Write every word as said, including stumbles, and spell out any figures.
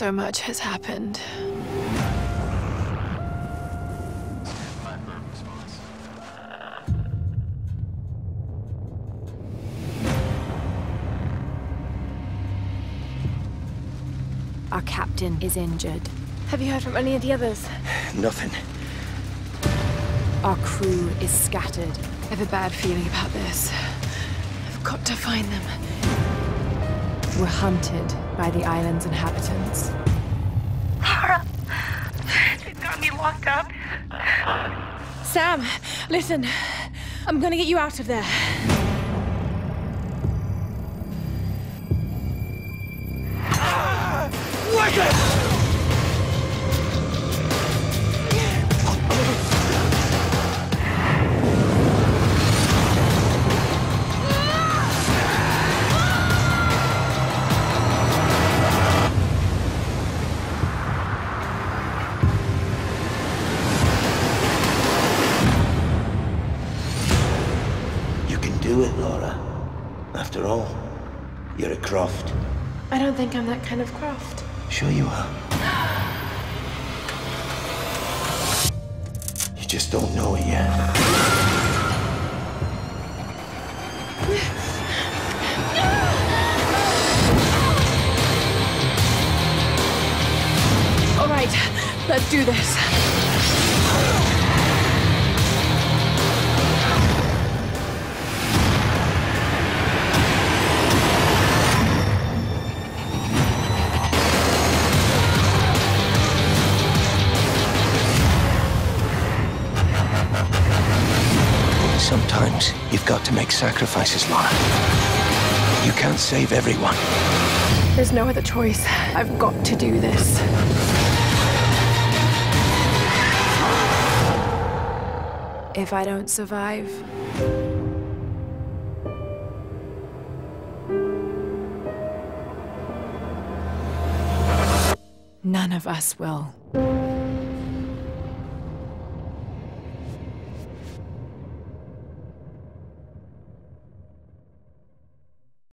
So much has happened. Our captain is injured. Have you heard from any of the others? Nothing. Our crew is scattered. I have a bad feeling about this. I've got to find them. We're hunted by the island's inhabitants. Laura! They've got me locked up. Sam, listen. I'm gonna get you out of there. Ah, wake up! After all, you're a Croft. I don't think I'm that kind of Croft. Sure you are. You just don't know it yet. All right, let's do this. Sometimes you've got to make sacrifices, Laura. You can't save everyone. There's no other choice. I've got to do this. If I don't survive, none of us will.